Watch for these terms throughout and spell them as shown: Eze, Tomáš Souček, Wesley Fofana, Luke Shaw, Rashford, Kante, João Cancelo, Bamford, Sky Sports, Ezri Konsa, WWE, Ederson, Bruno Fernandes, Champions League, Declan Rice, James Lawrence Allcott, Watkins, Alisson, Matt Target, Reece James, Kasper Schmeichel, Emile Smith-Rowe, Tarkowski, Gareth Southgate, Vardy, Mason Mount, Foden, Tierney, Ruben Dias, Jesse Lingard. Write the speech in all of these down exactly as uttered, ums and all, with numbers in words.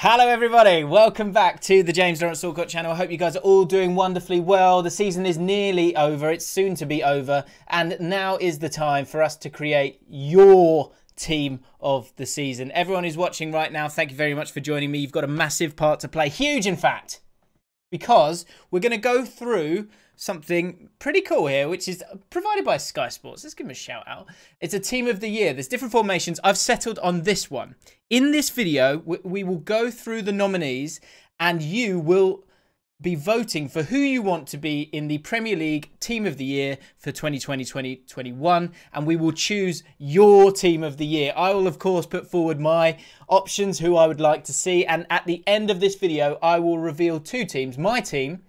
Hello everybody, welcome back to the James Lawrence Allcott channel. I hope you guys are all doing wonderfully well. The season is nearly over, it's soon to be over, and now is the time for us to create your team of the season. Everyone who's watching right now, thank you very much for joining me. You've got a massive part to play, huge in fact, because we're going to go through something pretty cool here, which is provided by Sky Sports. Let's give them a shout out. It's a team of the year. There's different formations. I've settled on this one. In this video, we will go through the nominees and you will be voting for who you want to be in the Premier League Team of the Year for twenty twenty, twenty twenty-one, and we will choose your Team of the Year. I will, of course, put forward my options, who I would like to see, and at the end of this video, I will reveal two teams, my team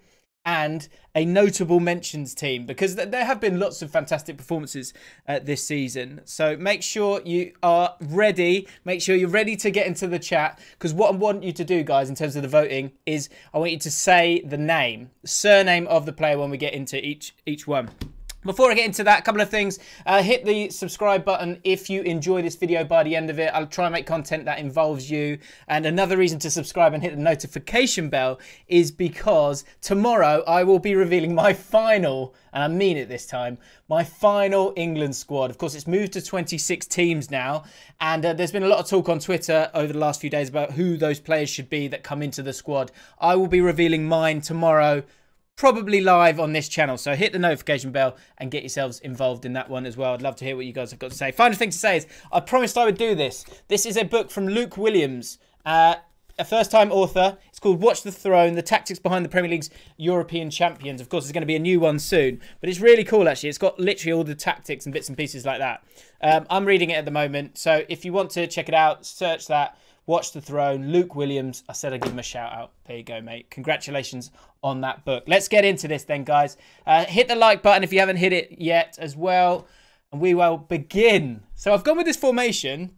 and a notable mentions team, because there have been lots of fantastic performances uh, this season. So make sure you are ready. Make sure you're ready to get into the chat, because what I want you to do, guys, in terms of the voting is I want you to say the name, surname of the player when we get into each each one. Before I get into that, a couple of things. Uh, hit the subscribe button if you enjoy this video by the end of it. I'll try and make content that involves you. And another reason to subscribe and hit the notification bell is because tomorrow I will be revealing my final, and I mean it this time, my final England squad. Of course, it's moved to twenty-six teams now. And uh, there's been a lot of talk on Twitter over the last few days about who those players should be that come into the squad. I will be revealing mine tomorrow, probably live on this channel. So hit the notification bell and get yourselves involved in that one as well. I'd love to hear what you guys have got to say. Final thing to say is, I promised I would do this. This is a book from Luke Williams, uh, a first-time author. It's called Watch the Throne, The Tactics Behind the Premier League's European Champions. Of course, there's going to be a new one soon, but it's really cool, actually. It's got literally all the tactics and bits and pieces like that. Um, I'm reading it at the moment, so if you want to check it out, search that. Watch the Throne, Luke Williams. I said I'd give him a shout out. There you go, mate. Congratulations on that book. Let's get into this then, guys. Uh, hit the like button if you haven't hit it yet as well. And we will begin. So I've gone with this formation.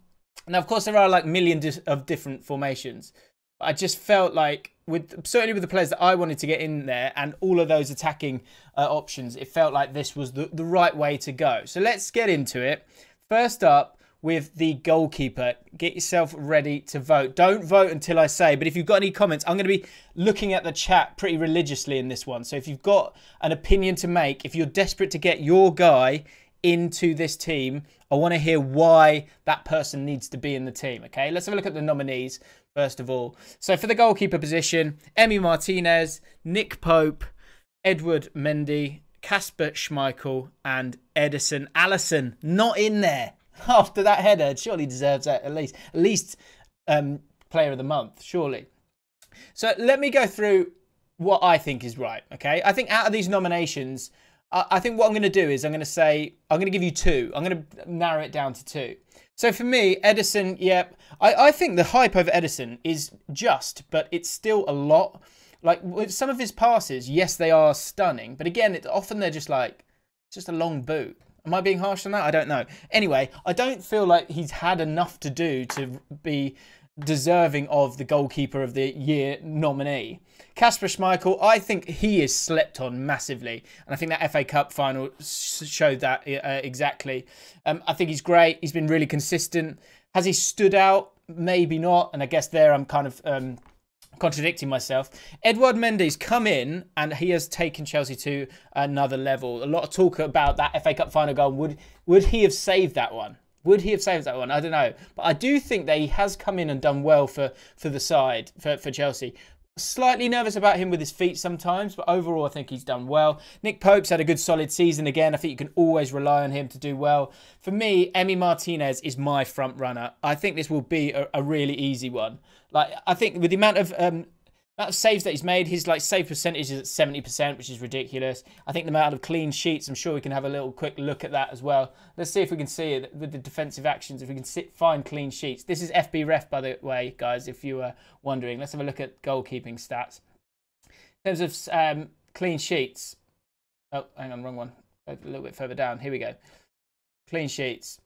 Now, of course, there are like millions of different formations. But I just felt like, with certainly with the players that I wanted to get in there and all of those attacking uh, options, it felt like this was the, the right way to go. So let's get into it. First up, with the goalkeeper. Get yourself ready to vote. Don't vote until I say, but if you've got any comments, I'm going to be looking at the chat pretty religiously in this one. So if you've got an opinion to make, if you're desperate to get your guy into this team, I want to hear why that person needs to be in the team, okay? Let's have a look at the nominees, first of all. So for the goalkeeper position, Emi Martinez, Nick Pope, Edward Mendy, Kasper Schmeichel, and Ederson. Alisson, not in there. After that header, surely deserves that at least, at least um, player of the month, surely. So let me go through what I think is right, okay? I think out of these nominations, I, I think what I'm going to do is I'm going to say, I'm going to give you two. I'm going to narrow it down to two. So for me, Ederson, yep. I, I think the hype over Ederson is just, but it's still a lot. Like, with some of his passes, yes, they are stunning. But again, it, often they're just like, just a long boot. Am I being harsh on that? I don't know. Anyway, I don't feel like he's had enough to do to be deserving of the goalkeeper of the year nominee. Kasper Schmeichel, I think he is slept on massively. And I think that F A Cup final showed that uh, exactly. Um, I think he's great. He's been really consistent. Has he stood out? Maybe not. And I guess there I'm kind of um, contradicting myself. Edward Mendy's come in and he has taken Chelsea to another level. A lot of talk about that F A Cup final goal. Would would he have saved that one? Would he have saved that one? I don't know. But I do think that he has come in and done well for, for the side, for, for Chelsea. Slightly nervous about him with his feet sometimes, but overall I think he's done well. Nick Pope's had a good solid season again. I think you can always rely on him to do well. For me, Emi Martinez is my front runner. I think this will be a, a really easy one. Like, I think with the amount of um, amount of saves that he's made, his like save percentage is at seventy percent, which is ridiculous. I think the amount of clean sheets, I'm sure we can have a little quick look at that as well. Let's see if we can see it with the defensive actions, if we can sit, find clean sheets. This is F B Ref, by the way, guys, if you were wondering. Let's have a look at goalkeeping stats. In terms of um, clean sheets. Oh, hang on, wrong one. A little bit further down. Here we go. Clean sheets.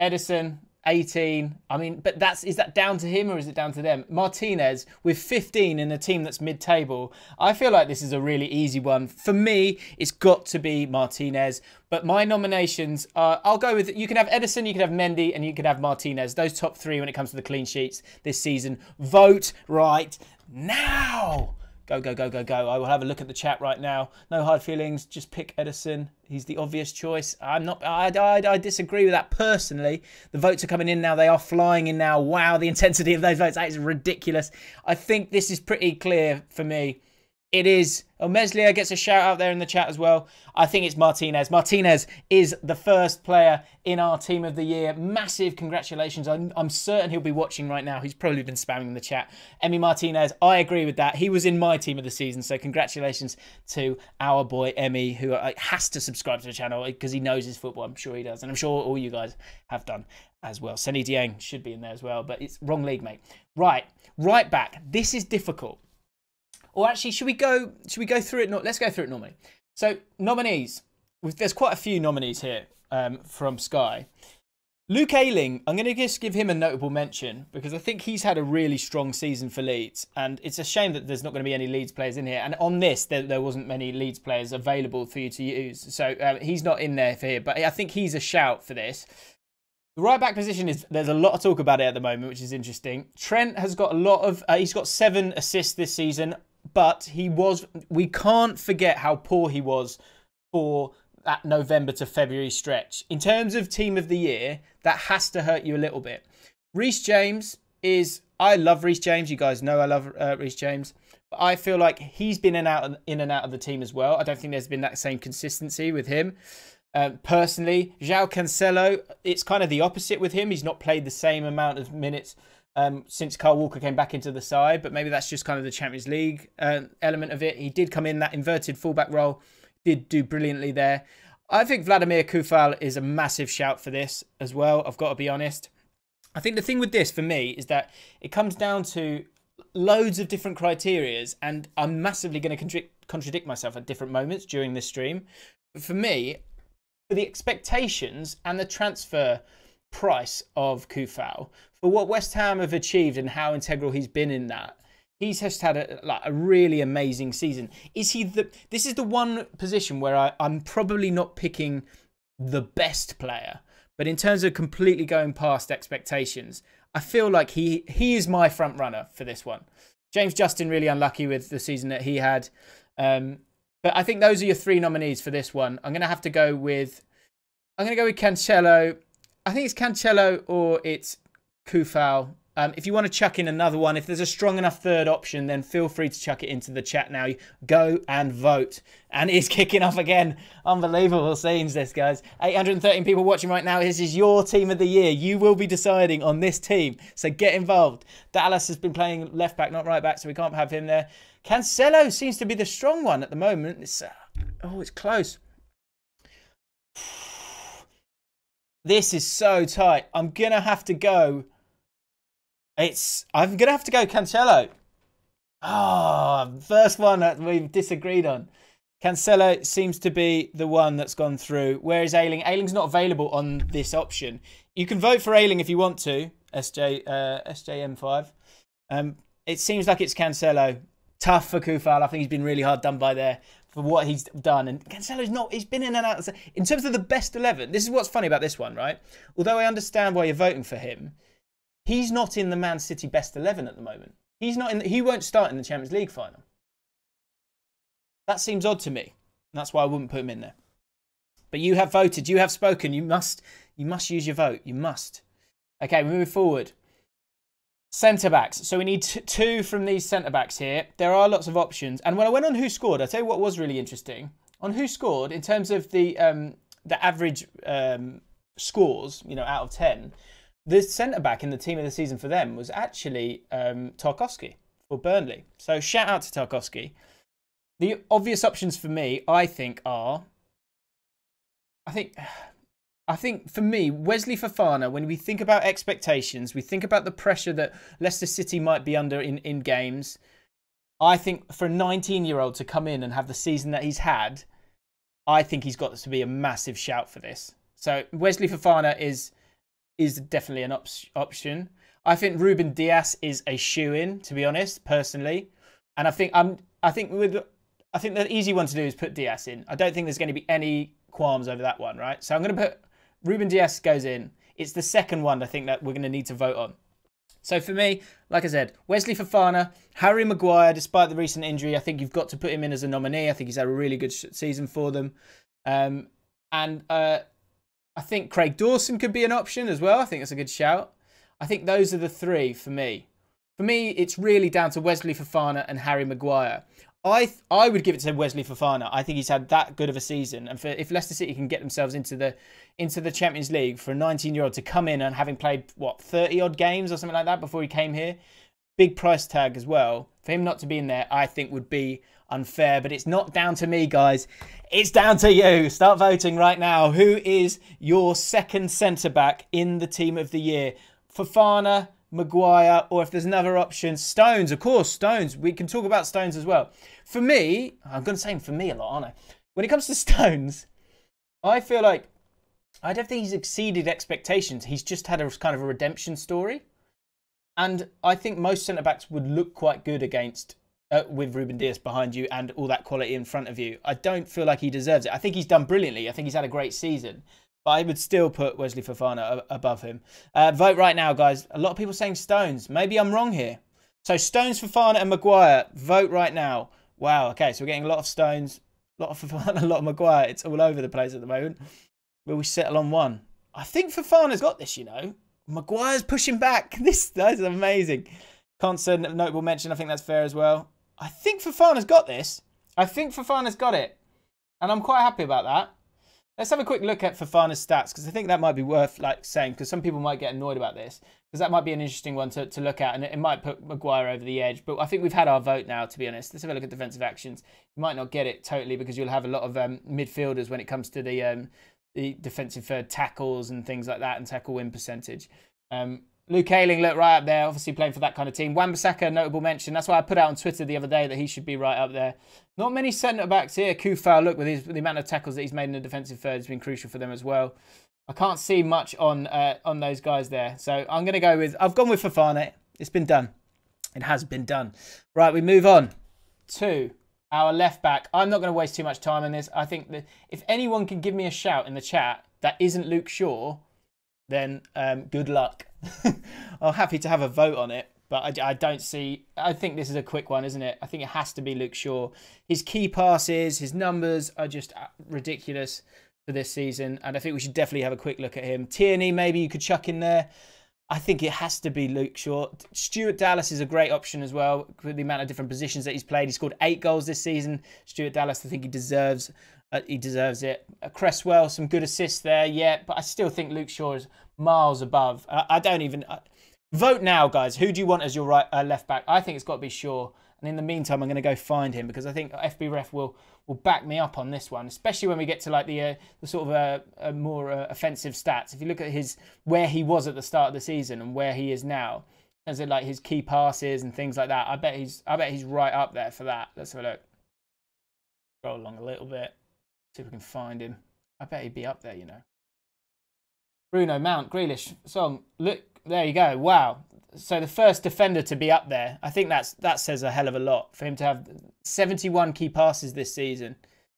Ederson, eighteen. I mean, but that's is that down to him or is it down to them? Martinez with fifteen in a team that's mid-table. I feel like this is a really easy one. For me, it's got to be Martinez. But my nominations are, I'll go with, you can have Ederson, you can have Mendy, and you can have Martinez. Those top three when it comes to the clean sheets this season. Vote right now. Go, go, go, go, go. I will have a look at the chat right now. No hard feelings. Just pick Ederson. He's the obvious choice. I'm not, I, I, I disagree with that personally. The votes are coming in now. They are flying in now. Wow, the intensity of those votes. That is ridiculous. I think this is pretty clear for me. It is. Oh, Meslier gets a shout out there in the chat as well. I think it's Martinez. Martinez is the first player in our team of the year. Massive congratulations. I'm, I'm certain he'll be watching right now. He's probably been spamming the chat. Emi Martinez, I agree with that. He was in my team of the season. So congratulations to our boy Emi, who has to subscribe to the channel because he knows his football. I'm sure he does. And I'm sure all you guys have done as well. Senny Dieng should be in there as well, but it's wrong league, mate. Right. Right back. This is difficult. Or actually, should we go? Should we go through it? Let's go through it normally. So nominees. There's quite a few nominees here um, from Sky. Luke Ayling. I'm going to just give him a notable mention because I think he's had a really strong season for Leeds, and it's a shame that there's not going to be any Leeds players in here. And on this, there, there wasn't many Leeds players available for you to use, so um, he's not in there for here. But I think he's a shout for this. The right back position is, there's a lot of talk about it at the moment, which is interesting. Trent has got a lot of. Uh, he's got seven assists this season. But he was, we can't forget how poor he was for that November to February stretch. In terms of team of the year, that has to hurt you a little bit. Reece James is, I love Reece James. You guys know I love uh, Reece James. But I feel like he's been in and, out, in and out of the team as well. I don't think there's been that same consistency with him. Um, personally, João Cancelo, it's kind of the opposite with him. He's not played the same amount of minutes Um, since Kyle Walker came back into the side, but maybe that's just kind of the Champions League uh, element of it. He did come in that inverted fullback role, did do brilliantly there. I think Vladimír Coufal is a massive shout for this as well, I've got to be honest. I think the thing with this for me is that it comes down to loads of different criterias, and I'm massively going to contradict myself at different moments during this stream. But for me, for the expectations and the transfer price of Coufal, for what West Ham have achieved and how integral he's been in that, he's just had a, like, a really amazing season. Is he the? This is the one position where I, I'm probably not picking the best player, but in terms of completely going past expectations, I feel like he he is my front runner for this one. James Justin really unlucky with the season that he had, um, but I think those are your three nominees for this one. I'm gonna have to go with I'm gonna go with Cancelo. I think it's Cancelo or it's Coufal. Um, if you want to chuck in another one, if there's a strong enough third option, then feel free to chuck it into the chat now. Go and vote. And it's kicking off again. Unbelievable scenes this, guys. eight hundred thirteen people watching right now. This is your team of the year. You will be deciding on this team. So get involved. Dallas has been playing left back, not right back, so we can't have him there. Cancelo seems to be the strong one at the moment. It's, uh, oh, it's close. This is so tight. I'm going to have to go. It's. I'm going to have to go Cancelo. Ah, oh, first one that we've disagreed on. Cancelo seems to be the one that's gone through. Where is Ayling? Ayling's not available on this option. You can vote for Ayling if you want to, S J, uh, S J M five. Um, it seems like it's Cancelo. Tough for Coufal. I think he's been really hard done by there. For what he's done, and Cancelo's not, he's been in and out. In terms of the best eleven, this is what's funny about this one, right? Although I understand why you're voting for him, he's not in the Man City best eleven at the moment. He's not in, the, he won't start in the Champions League final. That seems odd to me. And that's why I wouldn't put him in there. But you have voted, you have spoken, you must, you must use your vote, you must. Okay, we move forward. Centre-backs. So we need t two from these centre-backs here. There are lots of options. And when I went on who scored, I'll tell you what was really interesting. On who scored, in terms of the um, the average um, scores, you know, out of ten, the centre-back in the team of the season for them was actually um, Tarkowski for Burnley. So shout out to Tarkowski. The obvious options for me, I think, are... I think... I think, for me, Wesley Fofana, when we think about expectations, we think about the pressure that Leicester City might be under in, in games. I think for a nineteen-year-old to come in and have the season that he's had, I think he's got to be a massive shout for this. So Wesley Fofana is is definitely an op option. I think Ruben Dias is a shoe-in, to be honest, personally. And I think I'm. I think with. I think the easy one to do is put Dias in. I don't think there's going to be any qualms over that one, right? So I'm going to put Ruben Dias goes in. It's the second one I think that we're going to need to vote on. So for me, like I said, Wesley Fofana, Harry Maguire, despite the recent injury, I think you've got to put him in as a nominee. I think he's had a really good season for them. Um, and uh, I think Craig Dawson could be an option as well. I think that's a good shout. I think those are the three for me. For me, it's really down to Wesley Fofana and Harry Maguire. I th I would give it to Wesley Fofana. I think he's had that good of a season, and for, if Leicester City can get themselves into the into the Champions League, for a nineteen-year-old to come in and having played what thirty odd games or something like that before he came here, big price tag as well. For him not to be in there, I think would be unfair. But it's not down to me, guys. It's down to you. Start voting right now. Who is your second centre back in the team of the year? Fofana, Maguire, or if there's another option, Stones, of course, Stones. We can talk about Stones as well. For me, I'm going to say for me a lot, aren't I? When it comes to Stones, I feel like I don't think he's exceeded expectations. He's just had a kind of a redemption story. And I think most centre-backs would look quite good against, uh, with Ruben Dias behind you and all that quality in front of you. I don't feel like he deserves it. I think he's done brilliantly. I think he's had a great season. But I would still put Wesley Fofana above him. Uh, vote right now, guys. A lot of people saying Stones. Maybe I'm wrong here. So Stones, Fofana and Maguire. Vote right now. Wow, okay. So we're getting a lot of Stones, a lot of Fofana, a lot of Maguire. It's all over the place at the moment. Will we settle on one? I think Fofana's got this, you know. Maguire's pushing back. This that is amazing. Constant notable mention. I think that's fair as well. I think Fofana's got this. I think Fofana's got it. And I'm quite happy about that. Let's have a quick look at Fofana's stats, because I think that might be worth like saying, because some people might get annoyed about this, because that might be an interesting one to, to look at, and it, it might put Maguire over the edge. But I think we've had our vote now, to be honest. Let's have a look at defensive actions. You might not get it totally, because you'll have a lot of um, midfielders when it comes to the, um, the defensive uh, tackles and things like that, and tackle win percentage. Um, Luke Ayling looked right up there, obviously playing for that kind of team. Wan-Bissaka, notable mention. That's why I put out on Twitter the other day that he should be right up there. Not many centre-backs here. Coufal, look, with his, the amount of tackles that he's made in the defensive third has been crucial for them as well. I can't see much on uh, on those guys there. So I'm going to go with... I've gone with Fofana. It's been done. It has been done. Right, we move on to our left-back. I'm not going to waste too much time on this. I think that if anyone can give me a shout in the chat that isn't Luke Shaw, then um, good luck. I'm happy to have a vote on it, but I, I don't see... I think this is a quick one, isn't it? I think it has to be Luke Shaw. His key passes, his numbers are just ridiculous for this season, and I think we should definitely have a quick look at him. Tierney, maybe you could chuck in there. I think it has to be Luke Shaw. Stuart Dallas is a great option as well, with the amount of different positions that he's played. He scored eight goals this season. Stuart Dallas, I think he deserves... Uh, he deserves it. Uh, Cresswell, some good assists there, yeah. But I still think Luke Shaw is miles above. Uh, I don't even... Uh, vote now, guys. Who do you want as your right, uh, left back? I think it's got to be Shaw. And in the meantime, I'm going to go find him, because I think F B Ref will, will back me up on this one, especially when we get to like the, uh, the sort of uh, uh, more uh, offensive stats. If you look at his where he was at the start of the season and where he is now, as in like his key passes and things like that, I bet he's I bet he's right up there for that. Let's have a look. Roll along a little bit. See if we can find him. I bet he'd be up there, you know. Bruno Mount, Grealish, Son. Look, there you go. Wow. So the first defender to be up there. I think that's that says a hell of a lot. For him to have seventy-one key passes this season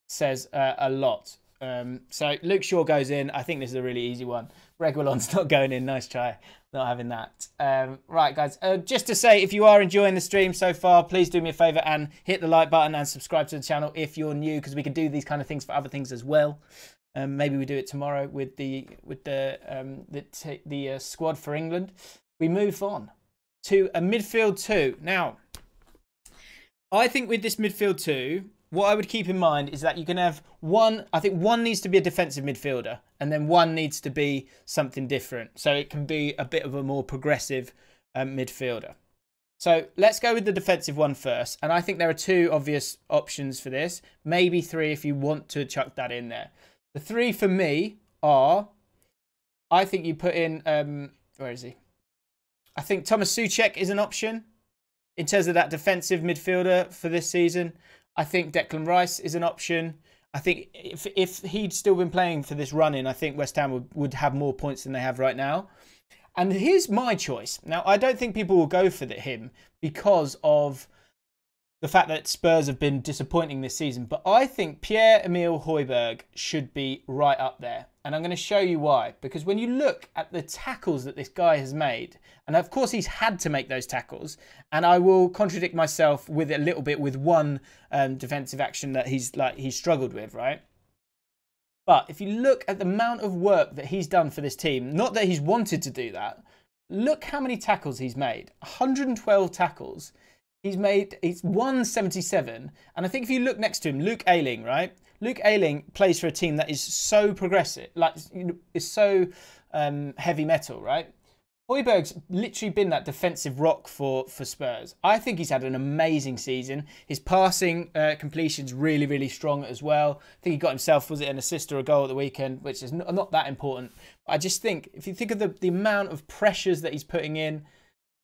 says uh, a lot. Um, so Luke Shaw goes in. I think this is a really easy one. Reguilon's not going in. Nice try. Not having that. Um, right, guys. Uh, just to say, if you are enjoying the stream so far, please do me a favour and hit the like button and subscribe to the channel if you're new, because we can do these kind of things for other things as well. Um, maybe we do it tomorrow with the with the um, the t the uh, squad for England. We move on to a midfield two. Now, I think with this midfield two, what I would keep in mind is that you can have one, I think one needs to be a defensive midfielder, and then one needs to be something different. So it can be a bit of a more progressive um, midfielder. So let's go with the defensive one first. And I think there are two obvious options for this. Maybe three if you want to chuck that in there. The three for me are, I think you put in, um, where is he? I think Tomáš Souček is an option in terms of that defensive midfielder for this season. I think Declan Rice is an option. I think if if he'd still been playing for this run-in, I think West Ham would, would have more points than they have right now. And here's my choice. Now, I don't think people will go for the, him because of the fact that Spurs have been disappointing this season. But I think Pierre-Emile Højbjerg should be right up there. And I'm going to show you why. Because when you look at the tackles that this guy has made, and of course he's had to make those tackles, and I will contradict myself with a little bit with one um, defensive action that he's like he struggled with, right? But if you look at the amount of work that he's done for this team, not that he's wanted to do that, look how many tackles he's made. one hundred twelve tackles. He's made, it's one seventy-seven. And I think if you look next to him, Luke Ayling, right? Luke Ayling plays for a team that is so progressive, like, is so um, heavy metal, right? Højbjerg's literally been that defensive rock for, for Spurs. I think he's had an amazing season. His passing uh, completion's really, really strong as well. I think he got himself, was it an assist or a goal at the weekend, which is not, not that important. But I just think, if you think of the, the amount of pressures that he's putting in,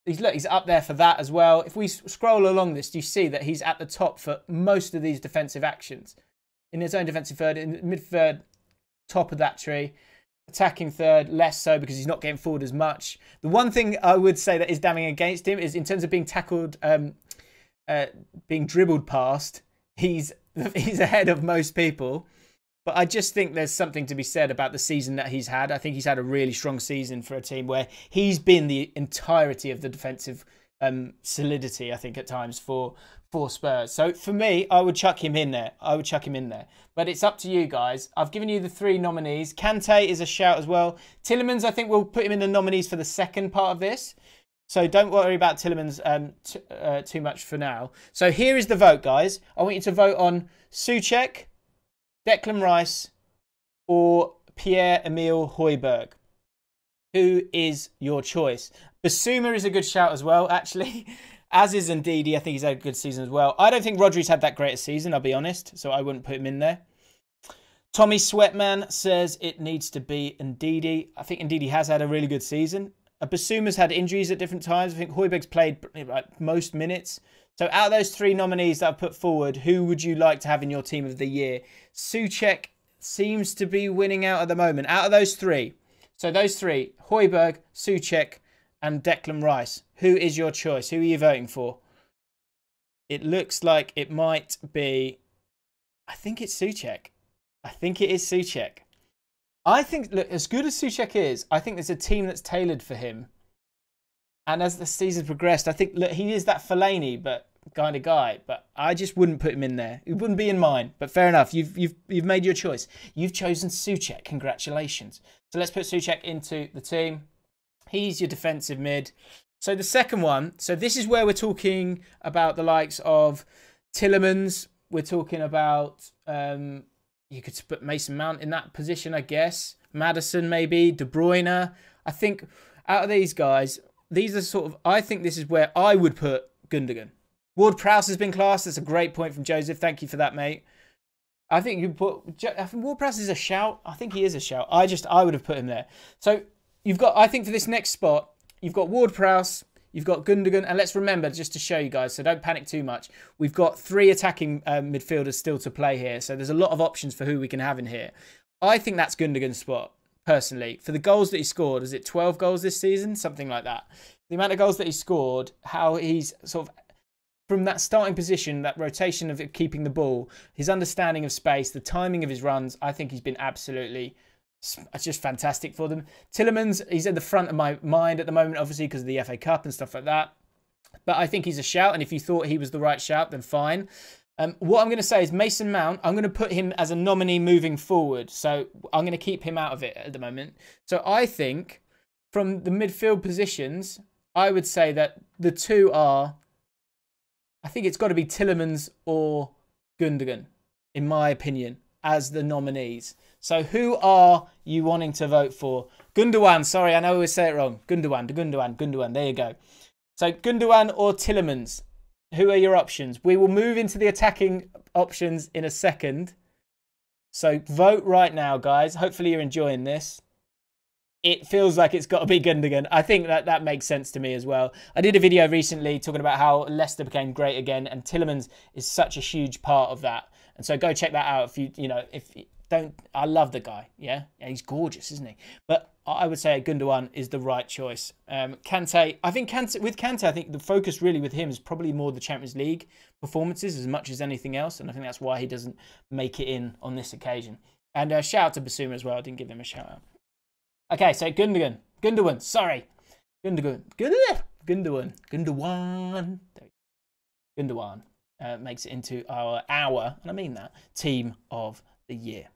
He's, look, he's up there for that as well. If we scroll along this, you see that he's at the top for most of these defensive actions. In his own defensive third, in mid-third, top of that tree. Attacking third, less so because he's not getting forward as much. The one thing I would say that is damning against him is in terms of being tackled, um, uh, being dribbled past, he's, he's ahead of most people. But I just think there's something to be said about the season that he's had. I think he's had a really strong season for a team where he's been the entirety of the defensive um, solidity, I think, at times for, for Spurs. So for me, I would chuck him in there. I would chuck him in there. But it's up to you guys. I've given you the three nominees. Kante is a shout as well. Tielemans, I think we'll put him in the nominees for the second part of this. So don't worry about Tielemans um, t uh, too much for now. So here is the vote, guys. I want you to vote on Souček, Declan Rice, or Pierre-Emile Højbjerg. Who is your choice? Bissouma is a good shout as well, actually. As is Ndidi. I think he's had a good season as well. I don't think Rodri's had that great a season, I'll be honest. So I wouldn't put him in there. Tommy Sweatman says it needs to be Ndidi. I think Ndidi has had a really good season. Bissouma's had injuries at different times. I think Højbjerg's played like, most minutes. So out of those three nominees that I've put forward, who would you like to have in your team of the year? Souček seems to be winning out at the moment. Out of those three. So those three, Højbjerg, Souček and Declan Rice. Who is your choice? Who are you voting for? It looks like it might be... I think it's Souček. I think it is Souček. I think, look, as good as Souček is, I think there's a team that's tailored for him. And as the season progressed, I think, look, he is that Fellaini but kind of guy. But I just wouldn't put him in there. It wouldn't be in mine. But fair enough. You've you've you've made your choice. You've chosen Souček. Congratulations. So let's put Souček into the team. He's your defensive mid. So the second one. So this is where we're talking about the likes of Tielemans. We're talking about um, you could put Mason Mount in that position, I guess. Maddison maybe. De Bruyne. I think out of these guys. These are sort of, I think this is where I would put Gundogan. Ward-Prowse has been classed. That's a great point from Joseph. Thank you for that, mate. I think you put, I think Ward-Prowse is a shout. I think he is a shout. I just, I would have put him there. So you've got, I think for this next spot, you've got Ward-Prowse, you've got Gundogan. And let's remember, just to show you guys, so don't panic too much. We've got three attacking uh, midfielders still to play here. So there's a lot of options for who we can have in here. I think that's Gundogan's spot. Personally, for the goals that he scored, is it twelve goals this season? Something like that. The amount of goals that he scored, how he's sort of, from that starting position, that rotation of keeping the ball, his understanding of space, the timing of his runs, I think he's been absolutely just fantastic for them. Tielemans, he's at the front of my mind at the moment, obviously, because of the F A Cup and stuff like that. But I think he's a shout, and if you thought he was the right shout, then fine. Um, what I'm going to say is Mason Mount, I'm going to put him as a nominee moving forward. So I'm going to keep him out of it at the moment. So I think from the midfield positions, I would say that the two are, I think it's got to be Tielemans or Gundogan, in my opinion, as the nominees. So who are you wanting to vote for? Gundogan, sorry, I know I always say it wrong. Gundogan, Gundogan, Gundogan, there you go. So Gundogan or Tielemans? Who are your options? We will move into the attacking options in a second. So vote right now, guys. Hopefully you're enjoying this. It feels like it's got to be Gundogan. I think that that makes sense to me as well. I did a video recently talking about how Leicester became great again, and Tielemans is such a huge part of that. And so go check that out if you, you know, if you don't, I love the guy, yeah? yeah he's gorgeous, isn't he? But I would say Gundogan is the right choice. Um, Kante, I think Kante, with Kante, I think the focus really with him is probably more the Champions League performances as much as anything else. And I think that's why he doesn't make it in on this occasion. And uh, shout out to Bissouma as well. I didn't give him a shout out. Okay, so Gundogan. Gundogan, sorry. Gundogan. Gundogan. Gundogan. Gundogan. Gundogan uh, makes it into our, our, and I mean that, team of the year.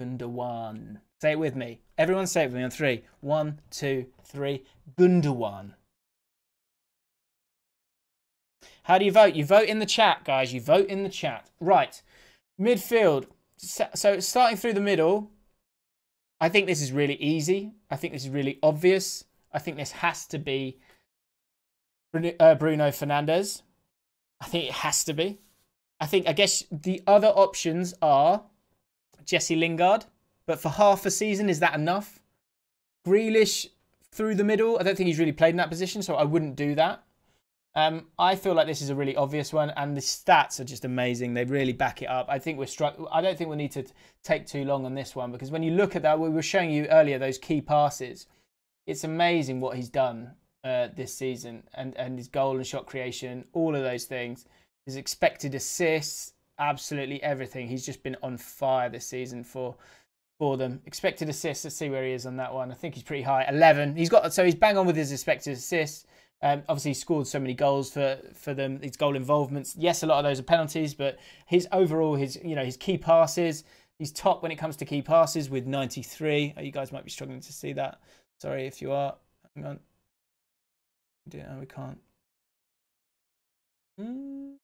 Gundogan. Say it with me. Everyone say it with me on three. One, two, three. Gundogan. How do you vote? You vote in the chat, guys. You vote in the chat. Right. Midfield. So starting through the middle, I think this is really easy. I think this is really obvious. I think this has to be Bruno Fernandes. I think it has to be. I think, I guess the other options are Jesse Lingard. But for half a season, is that enough? Grealish through the middle. I don't think he's really played in that position, so I wouldn't do that. Um, I feel like this is a really obvious one, and the stats are just amazing. They really back it up. I think we're struck. I don't think we'll need to take too long on this one, because when you look at that, we were showing you earlier those key passes. It's amazing what he's done uh, this season, and and his goal and shot creation, all of those things. His expected assists, absolutely everything. He's just been on fire this season for for them. Expected assists. Let's see where he is on that one. I think he's pretty high, eleven. He's got so he's bang on with his expected assists. Um, obviously, he scored so many goals for, for them. His goal involvements, yes, a lot of those are penalties, but his overall, his you know, his key passes, he's top when it comes to key passes with ninety-three. Oh, you guys might be struggling to see that. Sorry if you are. Hang on. No, we can't. Mm.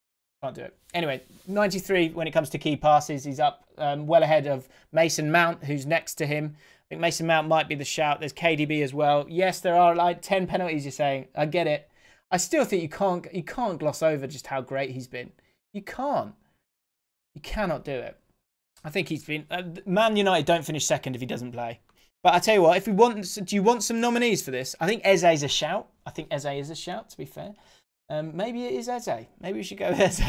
Can't do it. Anyway, ninety-three when it comes to key passes. He's up um, well ahead of Mason Mount, who's next to him. I think Mason Mount might be the shout. There's K D B as well. Yes, there are like ten penalties, you're saying. I get it. I still think you can't you can't gloss over just how great he's been. You can't. You cannot do it. I think he's been... Uh, Man United don't finish second if he doesn't play. But I tell you what, if we want... Do you want some nominees for this? I think Eze is a shout. I think Eze is a shout, to be fair. Um, maybe it is Eze. Maybe we should go with Eze.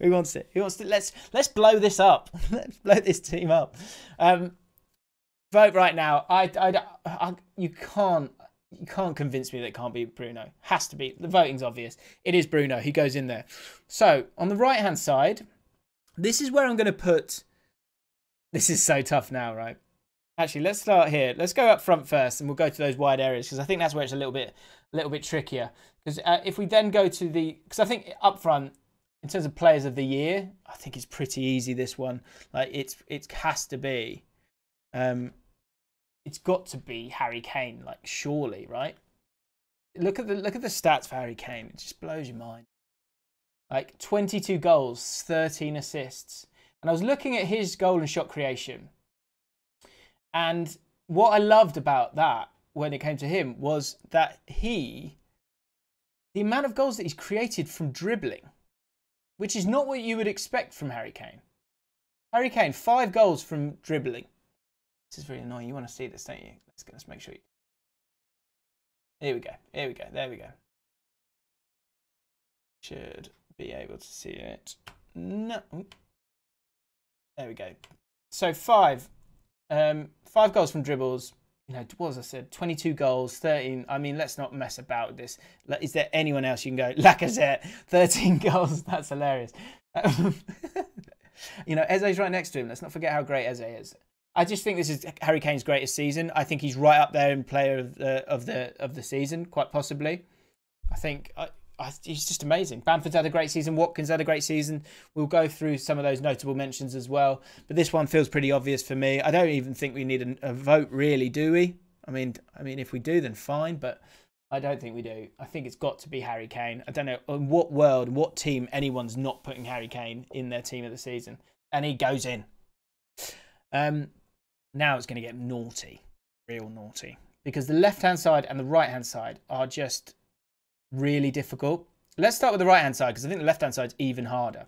Who wants it? Who wants to... Let's, let's blow this up. Let's blow this team up. Um... Vote right now. I, I, I, you can't, you can't convince me that it can't be Bruno. Has to be. The voting's obvious. It is Bruno. He goes in there. So on the right hand side, this is where I'm going to put. This is so tough now, right? Actually, let's start here. Let's go up front first, and we'll go to those wide areas because I think that's where it's a little bit, a little bit trickier. Because uh, if we then go to the, because I think up front in terms of players of the year, I think it's pretty easy. This one, like it's, it has to be. Um, It's got to be Harry Kane, like surely, right? Look at the look at the stats for Harry Kane. It just blows your mind. Like twenty-two goals, thirteen assists. And I was looking at his goal and shot creation. And what I loved about that when it came to him was that he, the amount of goals that he's created from dribbling, which is not what you would expect from Harry Kane. Harry Kane, five goals from dribbling. This is really annoying. You want to see this, don't you? Let's, let's make sure you... Here we go. Here we go. There we go. Should be able to see it. No. There we go. So five. Um, five goals from dribbles. You know, what was I said? twenty-two goals, thirteen. I mean, let's not mess about with this. Is there anyone else you can go? Lacazette, thirteen goals. That's hilarious. Um, you know, Eze's right next to him. Let's not forget how great Eze is. I just think this is Harry Kane's greatest season. I think he's right up there in player of the of the of the season, quite possibly. I think I, I, he's just amazing. Bamford's had a great season. Watkins had a great season. We'll go through some of those notable mentions as well. But this one feels pretty obvious for me. I don't even think we need a, a vote, really, do we? I mean, I mean, if we do, then fine. But I don't think we do. I think it's got to be Harry Kane. I don't know in what world, what team, anyone's not putting Harry Kane in their team of the season, and he goes in. Um. Now it's going to get naughty, real naughty, because the left-hand side and the right-hand side are just really difficult. Let's start with the right-hand side, because I think the left-hand side's even harder.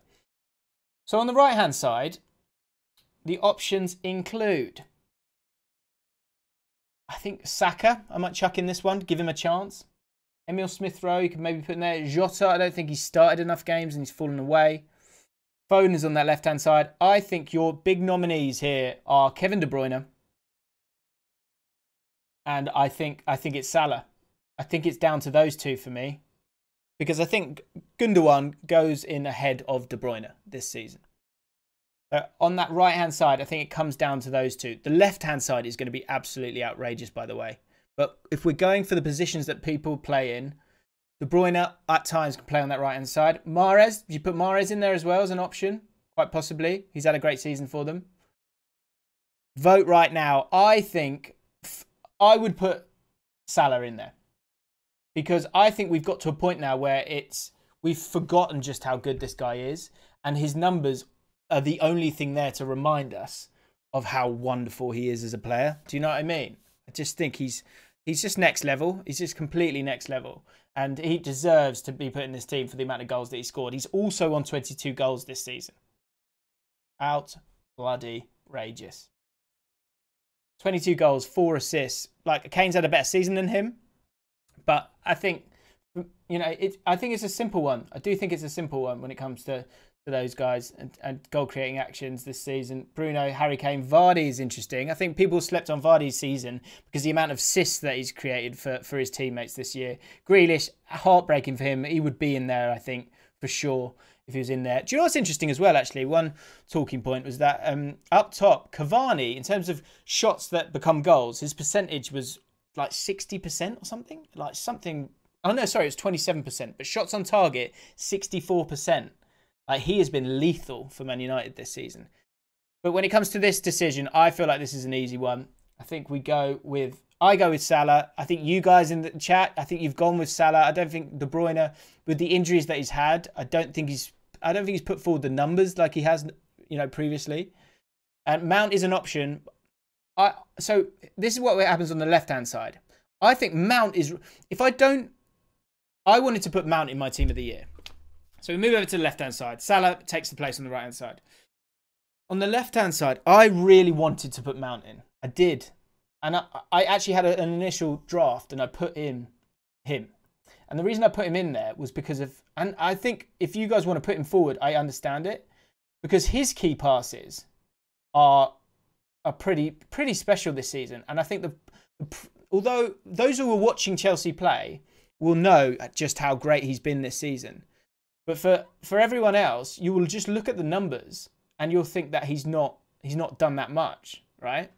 So on the right-hand side, the options include, I think Saka, I might chuck in this one, give him a chance. Emile Smith-Rowe, you can maybe put in there. Jota, I don't think he's started enough games and he's fallen away. Foden is on that left-hand side. I think your big nominees here are Kevin De Bruyne. And I think I think it's Salah. I think it's down to those two for me. Because I think Gundogan goes in ahead of De Bruyne this season. Uh, on that right-hand side, I think it comes down to those two. The left-hand side is going to be absolutely outrageous, by the way. But if we're going for the positions that people play in, De Bruyne at times can play on that right-hand side. Mahrez, you put Mahrez in there as well as an option, quite possibly. He's had a great season for them. Vote right now. I think I would put Salah in there because I think we've got to a point now where it's we've forgotten just how good this guy is, and his numbers are the only thing there to remind us of how wonderful he is as a player. Do you know what I mean? I just think he's he's just next level. He's just completely next level. And he deserves to be put in this team for the amount of goals that he scored. He's also on twenty-two goals this season. Out bloody rageous. twenty-two goals, four assists. Like, Kane's had a better season than him. But I think, you know, it, I think it's a simple one. I do think it's a simple one when it comes to, to those guys and, and goal-creating actions this season. Bruno, Harry Kane, Vardy is interesting. I think people slept on Vardy's season because the amount of assists that he's created for, for his teammates this year. Grealish, heartbreaking for him. He would be in there, I think, for sure, if he was in there. Do you know what's interesting as well, actually? One talking point was that um, up top, Cavani, in terms of shots that become goals, his percentage was like sixty percent or something. Like something... Oh, no, sorry, it was twenty-seven percent. But shots on target, sixty-four percent. Like, he has been lethal for Man United this season. But when it comes to this decision, I feel like this is an easy one. I think we go with... I go with Salah. I think you guys in the chat, I think you've gone with Salah. I don't think De Bruyne, with the injuries that he's had, I don't think he's... I don't think he's put forward the numbers like he has, you know, previously. And Mount is an option. I so this is what happens on the left-hand side. I think Mount is... If I don't... I wanted to put Mount in my team of the year. So we move over to the left-hand side. Salah takes the place on the right-hand side. On the left-hand side, I really wanted to put Mount in. I did. And I, I actually had a, an initial draft and I put in him. And the reason I put him in there was because of... And I think if you guys want to put him forward, I understand it. Because his key passes are, are pretty pretty special this season. And I think, the, although those who were watching Chelsea play will know just how great he's been this season. But for, for everyone else, you will just look at the numbers and you'll think that he's not he's not done that much, right?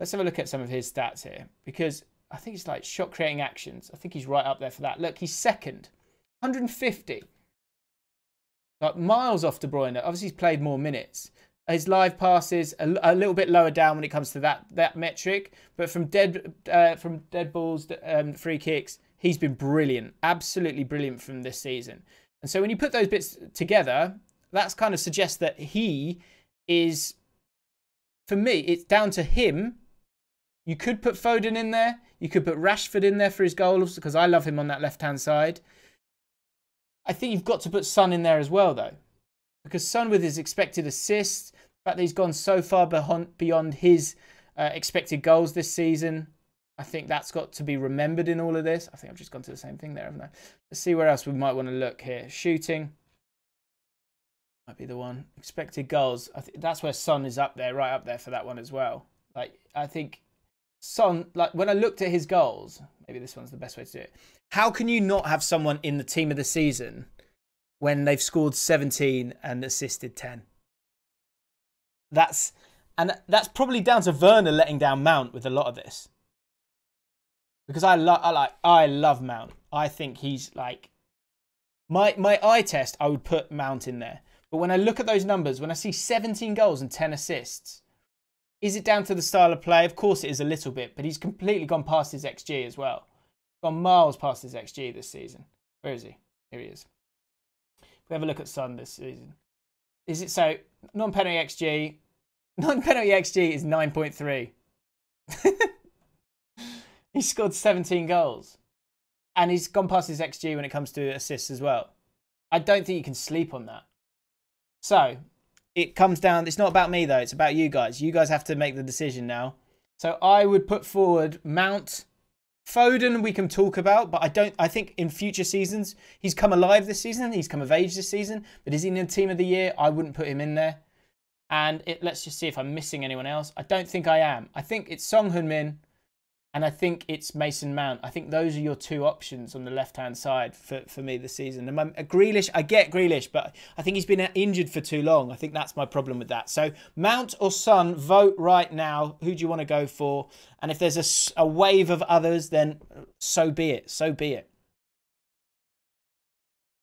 Let's have a look at some of his stats here. Because I think it's like shot-creating actions. I think he's right up there for that. Look, he's second. one hundred fifty. Like, miles off De Bruyne. Obviously, he's played more minutes. His live passes a, a little bit lower down when it comes to that that metric. But from dead uh, from dead balls, um, free kicks, he's been brilliant. Absolutely brilliant from this season. And so when you put those bits together, that's kind of suggests that he is, for me, it's down to him. You could put Foden in there. You could put Rashford in there for his goals because I love him on that left-hand side. I think you've got to put Son in there as well, though. Because Son, with his expected assists, the fact that he's gone so far beyond his uh, expected goals this season, I think that's got to be remembered in all of this. I think I've just gone to the same thing there, haven't I? Let's see where else we might want to look here. Shooting. Might be the one. Expected goals. I think that's where Son is up there, right up there for that one as well. Like, I think... Son, like when I looked at his goals, maybe this one's the best way to do it. How can you not have someone in the team of the season when they've scored seventeen and assisted ten? That's and that's probably down to Werner letting down Mount with a lot of this. Because I love I like I love Mount. I think he's like my my eye test, I would put Mount in there. But when I look at those numbers, when I see seventeen goals and ten assists, is it down to the style of play? Of course it is a little bit, but he's completely gone past his X G as well. Gone miles past his X G this season. Where is he? Here he is. If we have a look at Son this season. Is it so? Non-penalty X G. Non-penalty X G is nine point three. He scored seventeen goals. And he's gone past his X G when it comes to assists as well. I don't think you can sleep on that. So... It comes down, it's not about me though, it's about you guys. You guys have to make the decision now. So I would put forward Mount, Foden we can talk about, but I don't. I think in future seasons, he's come alive this season. He's come of age this season. But is he in the team of the year? I wouldn't put him in there. And it, let's just see if I'm missing anyone else. I don't think I am. I think it's Song Heung-min and I think it's Mason Mount. I think those are your two options on the left-hand side for, for me this season. And my, Grealish, I get Grealish, but I think he's been injured for too long. I think that's my problem with that. So Mount or Son, vote right now. Who do you want to go for? And if there's a, a wave of others, then so be it. So be it.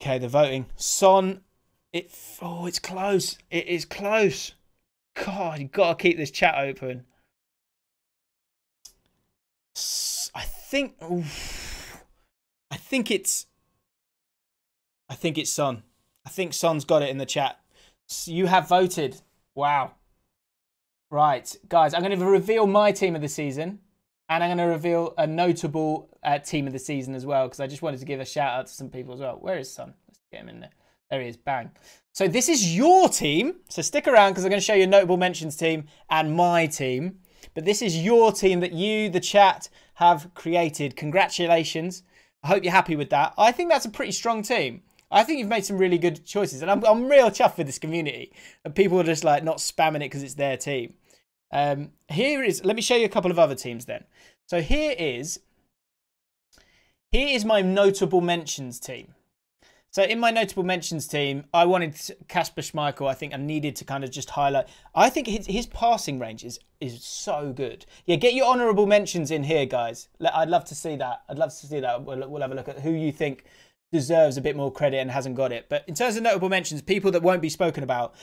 Okay, the voting. Son, it, oh, it's close. It is close. God, you've got to keep this chat open. I think, oof, I think it's, I think it's Son. I think Son's got it in the chat. So you have voted. Wow. Right, guys, I'm going to reveal my team of the season and I'm going to reveal a notable uh, team of the season as well, because I just wanted to give a shout out to some people as well. Where is Son? Let's get him in there. There he is, bang. So this is your team. So stick around because I'm going to show you a notable mentions team and my team. But this is your team that you, the chat, have created. Congratulations. I hope you're happy with that. I think that's a pretty strong team. I think you've made some really good choices. And I'm, I'm real chuffed with this community. And people are just like not spamming it because it's their team. Um, here is, let me show you a couple of other teams then. So here is, here is my notable mentions team. So in my notable mentions team, I wanted Kasper Schmeichel. I think I needed to kind of just highlight. I think his, his passing range is is so good. Yeah, get your honourable mentions in here, guys. I'd love to see that. I'd love to see that. We'll, we'll have a look at who you think deserves a bit more credit and hasn't got it. But in terms of notable mentions, people that won't be spoken about,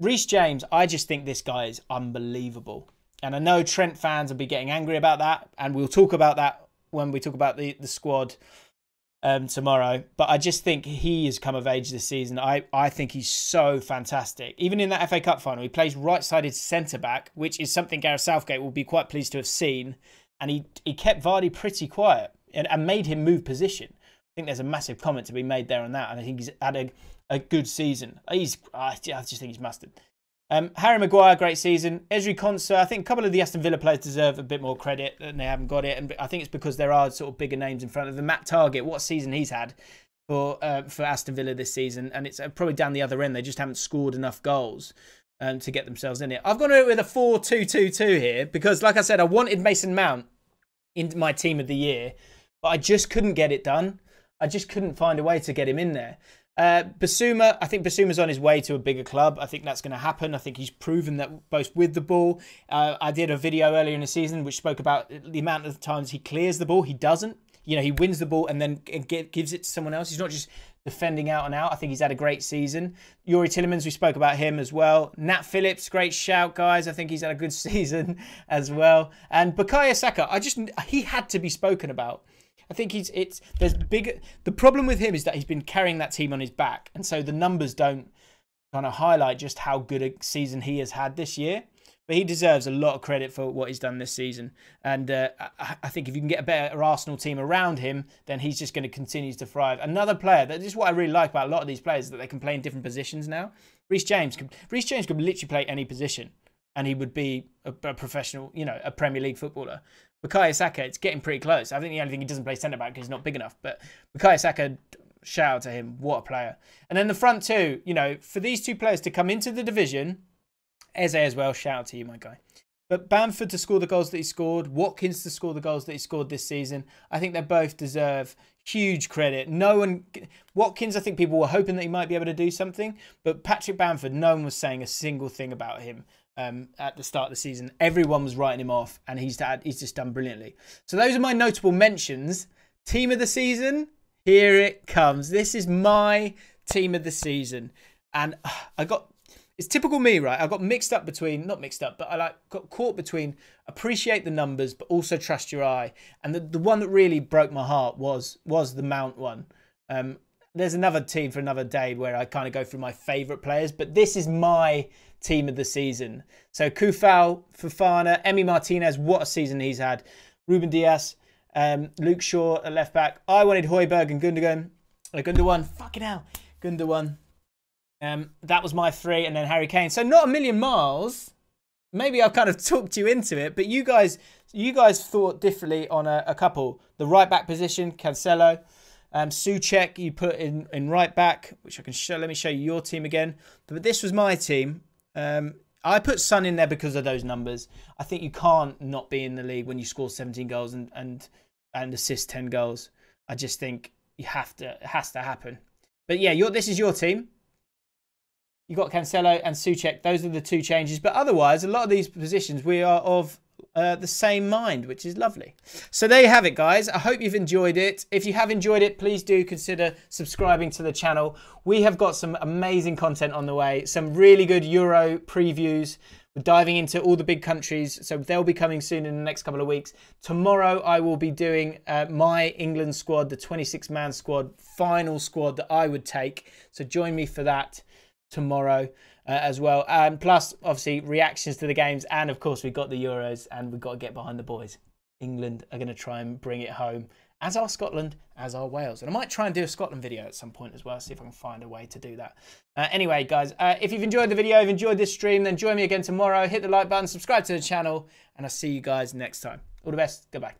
Reece James, I just think this guy is unbelievable. And I know Trent fans will be getting angry about that. And we'll talk about that when we talk about the, the squad Um, tomorrow, but I just think he has come of age this season. I, I think he's so fantastic. Even in that F A Cup final, he plays right-sided centre-back, which is something Gareth Southgate will be quite pleased to have seen, and he, he kept Vardy pretty quiet and, and made him move position. I think there's a massive comment to be made there on that, and I think he's had a, a good season. He's, I just think he's mustard. Um, Harry Maguire, great season. Ezri Konsa, I think a couple of the Aston Villa players deserve a bit more credit and they haven't got it. And I think it's because there are sort of bigger names in front of them. Matt Target, what season he's had for uh, for Aston Villa this season. And it's probably down the other end. They just haven't scored enough goals um, to get themselves in it. I've gone with a four two two two here because, like I said, I wanted Mason Mount in my team of the year, but I just couldn't get it done. I just couldn't find a way to get him in there. Uh, Bissouma, I think Bissouma's on his way to a bigger club. I think that's going to happen. I think he's proven that both with the ball. Uh, I did a video earlier in the season which spoke about the amount of times he clears the ball. He doesn't. You know, he wins the ball and then gives it to someone else. He's not just defending out and out. I think he's had a great season. Youri Tielemans, we spoke about him as well. Nat Phillips, great shout, guys. I think he's had a good season as well. And Bukayo Saka, I just, he had to be spoken about. I think he's it's there's big the problem with him is that he's been carrying that team on his back, and so the numbers don't kind of highlight just how good a season he has had this year. But he deserves a lot of credit for what he's done this season, and uh, I, I think if you can get a better Arsenal team around him, then he's just going to continue to thrive. Another player that is what I really like about a lot of these players is that they can play in different positions now. Reece James could Reece James could literally play any position, and he would be a, a professional, you know, a Premier League footballer. Bukayo Saka, it's getting pretty close. I think the only thing he doesn't play centre-back because he's not big enough. But Bukayo Saka, shout out to him. What a player. And then the front two, you know, for these two players to come into the division, Eze as well, shout out to you, my guy. But Bamford to score the goals that he scored, Watkins to score the goals that he scored this season, I think they both deserve huge credit. No one, Watkins, I think people were hoping that he might be able to do something. But Patrick Bamford, no one was saying a single thing about him. Um, at the start of the season, everyone was writing him off, and he's had, he's just done brilliantly. So those are my notable mentions. Team of the season, here it comes. This is my team of the season, and I got it's typical me, right? I got mixed up between not mixed up, but I like got caught between appreciate the numbers, but also trust your eye. And the the one that really broke my heart was was the Mount one. Um, there's another team for another day where I kind of go through my favourite players, but this is my team of the season. So Coufal, Fofana, Emi Martinez, what a season he's had. Ruben Dias, um, Luke Shaw at left back. I wanted Højbjerg and Gundogan. Uh, Gundogan, fucking hell. Gundogan. Um, that was my three, and then Harry Kane. So not a million miles maybe I've kind of talked you into it, but you guys you guys thought differently on a, a couple. The right-back position, Cancelo. Um, Souček, you put in, in right-back, which I can show. Let me show you your team again. But this was my team. Um, I put Son in there because of those numbers. I think you can't not be in the league when you score seventeen goals and, and, and assist ten goals. I just think you have to. It has to happen. But yeah, your, this is your team. You've got Cancelo and Souček. Those are the two changes. But otherwise, a lot of these positions, we are of uh, the same mind, which is lovely. So there you have it, guys. I hope you've enjoyed it. If you have enjoyed it, please do consider subscribing to the channel. We have got some amazing content on the way, some really good Euro previews. We're diving into all the big countries, so they'll be coming soon in the next couple of weeks. Tomorrow, I will be doing uh, my England squad, the twenty-six man squad, final squad that I would take. So join me for that tomorrow uh, as well. And um, plus, obviously, reactions to the games. And, of course, we've got the Euros and we've got to get behind the boys. England are going to try and bring it home, as are Scotland, as are Wales. And I might try and do a Scotland video at some point as well, see if I can find a way to do that. Uh, anyway, guys, uh, if you've enjoyed the video, if you've enjoyed this stream, then join me again tomorrow. Hit the like button, subscribe to the channel, and I'll see you guys next time. All the best. Goodbye.